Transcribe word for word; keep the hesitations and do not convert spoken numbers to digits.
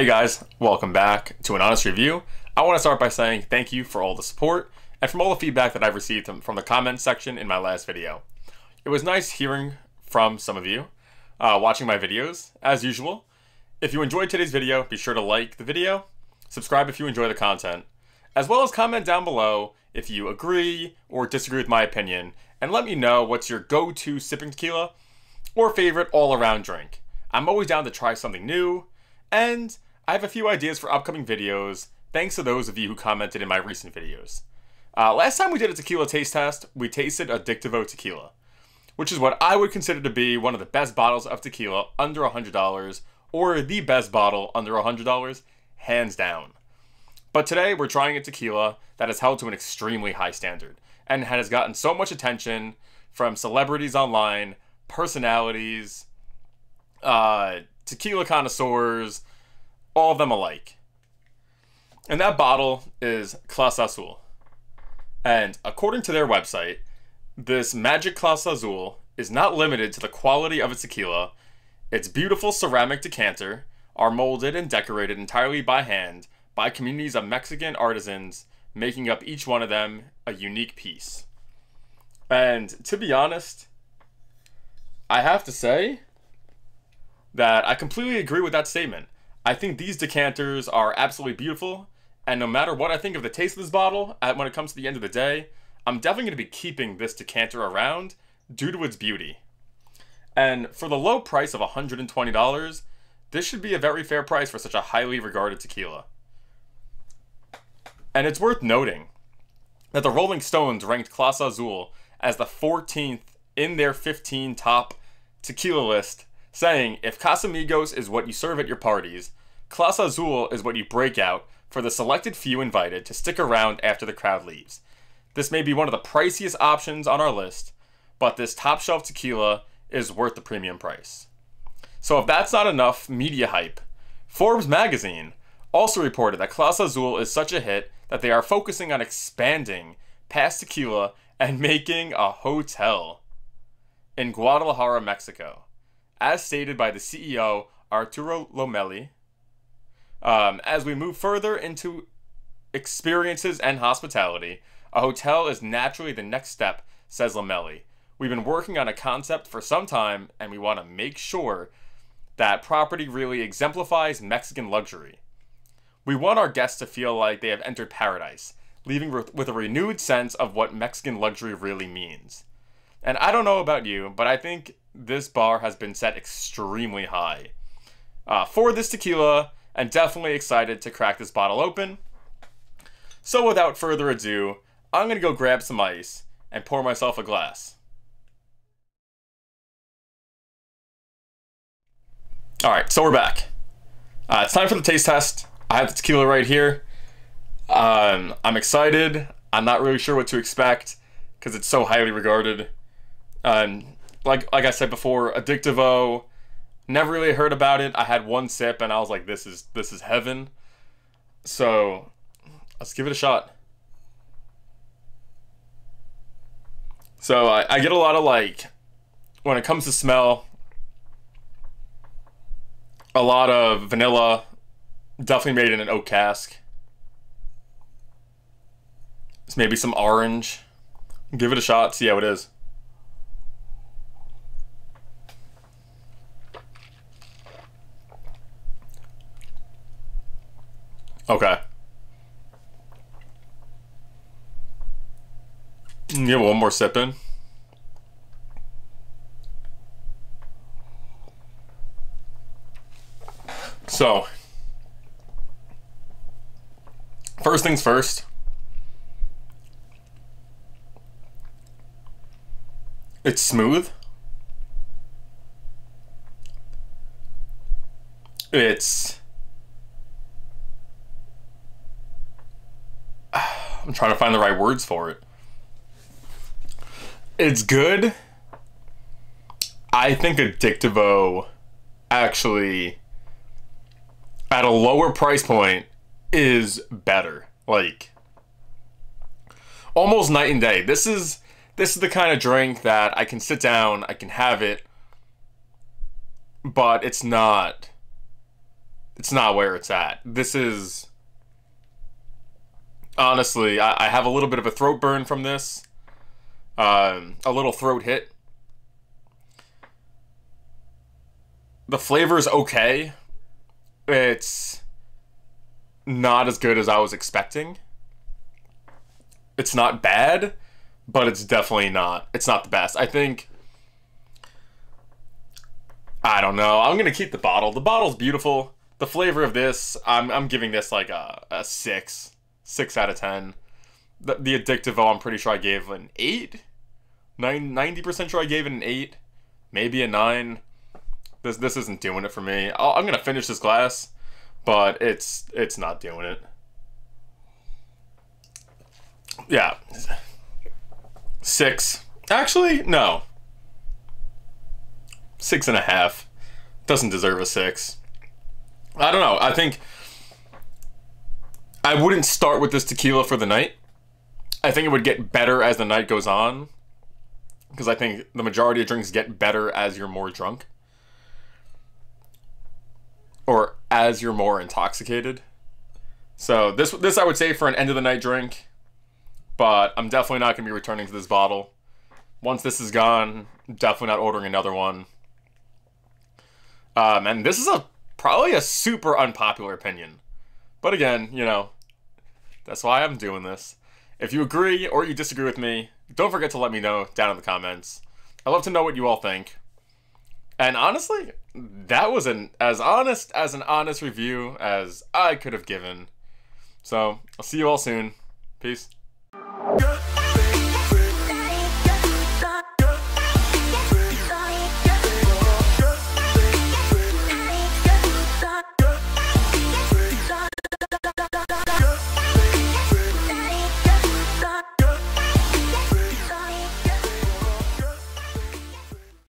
Hey guys, welcome back to an honest review. I want to start by saying thank you for all the support and from all the feedback that I've received from the comment section in my last video. It was nice hearing from some of you, uh, watching my videos, as usual. If you enjoyed today's video, be sure to like the video, subscribe if you enjoy the content, as well as comment down below if you agree or disagree with my opinion, and let me know what's your go-to sipping tequila or favorite all-around drink. I'm always down to try something new, and I have a few ideas for upcoming videos, thanks to those of you who commented in my recent videos. Uh, last time we did a tequila taste test, we tasted Adictivo tequila, which is what I would consider to be one of the best bottles of tequila under one hundred dollars, or the best bottle under one hundred dollars, hands down. But today we're trying a tequila that is held to an extremely high standard, and has gotten so much attention from celebrities online, personalities, uh, tequila connoisseurs, all of them alike. And that bottle is Clase Azul. And according to their website, this magic Clase Azul is not limited to the quality of its tequila. Its beautiful ceramic decanter are molded and decorated entirely by hand by communities of Mexican artisans, making up each one of them a unique piece. And to be honest, I have to say that I completely agree with that statement. I think these decanters are absolutely beautiful, and no matter what I think of the taste of this bottle, when it comes to the end of the day, I'm definitely going to be keeping this decanter around due to its beauty. And for the low price of one hundred twenty dollars, this should be a very fair price for such a highly regarded tequila. And it's worth noting that the Rolling Stones ranked Clase Azul as the fourteenth in their fifteen top tequila list, saying, if Casamigos is what you serve at your parties, Clase Azul is what you break out for the selected few invited to stick around after the crowd leaves. This may be one of the priciest options on our list, but this top shelf tequila is worth the premium price. So if that's not enough media hype, Forbes magazine also reported that Clase Azul is such a hit that they are focusing on expanding past tequila and making a hotel in Guadalajara, Mexico, as stated by the C E O, Arturo Lomelli. Um, as we move further into experiences and hospitality, a hotel is naturally the next step, says Lomelli. We've been working on a concept for some time, and we want to make sure that property really exemplifies Mexican luxury. We want our guests to feel like they have entered paradise, leaving with a renewed sense of what Mexican luxury really means. And I don't know about you, but I think this bar has been set extremely high uh, for this tequila, and definitely excited to crack this bottle open. So without further ado, I'm going to go grab some ice and pour myself a glass. Alright, so we're back. Uh, it's time for the taste test. I have the tequila right here. Um, I'm excited. I'm not really sure what to expect because it's so highly regarded. Um, Like like I said before, Adictivo, never really heard about it. I had one sip and I was like, this is this is heaven. So let's give it a shot. So I, I get a lot of, like, when it comes to smell, a lot of vanilla, definitely made in an oak cask. It's maybe some orange. Give it a shot, see how it is. Okay. Get one more sip in. So, first things first, it's smooth. It's I'm trying to find the right words for it. It's good. I think Adictivo, actually, at a lower price point, is better. Like, almost night and day. This is this is the kind of drink that I can sit down, I can have it, but it's not it's not where it's at. This is, honestly, I, I have a little bit of a throat burn from this. Um, a little throat hit. The flavor's okay. It's not as good as I was expecting. It's not bad, but it's definitely not. It's not the best. I think... I don't know. I'm gonna keep the bottle. The bottle's beautiful. The flavor of this, I'm I'm giving this like a, a six, six out of ten. The, the Adictivo, I'm pretty sure I gave an eight, nine, ninety percent sure I gave it an eight, maybe a nine. This this isn't doing it for me. I'll, I'm gonna finish this glass, but it's it's not doing it. Yeah, six. Actually, no. Six and a half. Doesn't deserve a six. I don't know. I think I wouldn't start with this tequila for the night. I think it would get better as the night goes on, because I think the majority of drinks get better as you're more drunk or as you're more intoxicated. So this this I would say for an end of the night drink, but I'm definitely not going to be returning to this bottle. Once this is gone, I'm definitely not ordering another one. Um, and this is a probably a super unpopular opinion. But again, you know, that's why I'm doing this. If you agree or you disagree with me, don't forget to let me know down in the comments. I'd love to know what you all think. And honestly, that was an as honest as an honest review as I could have given. So, I'll see you all soon. Peace.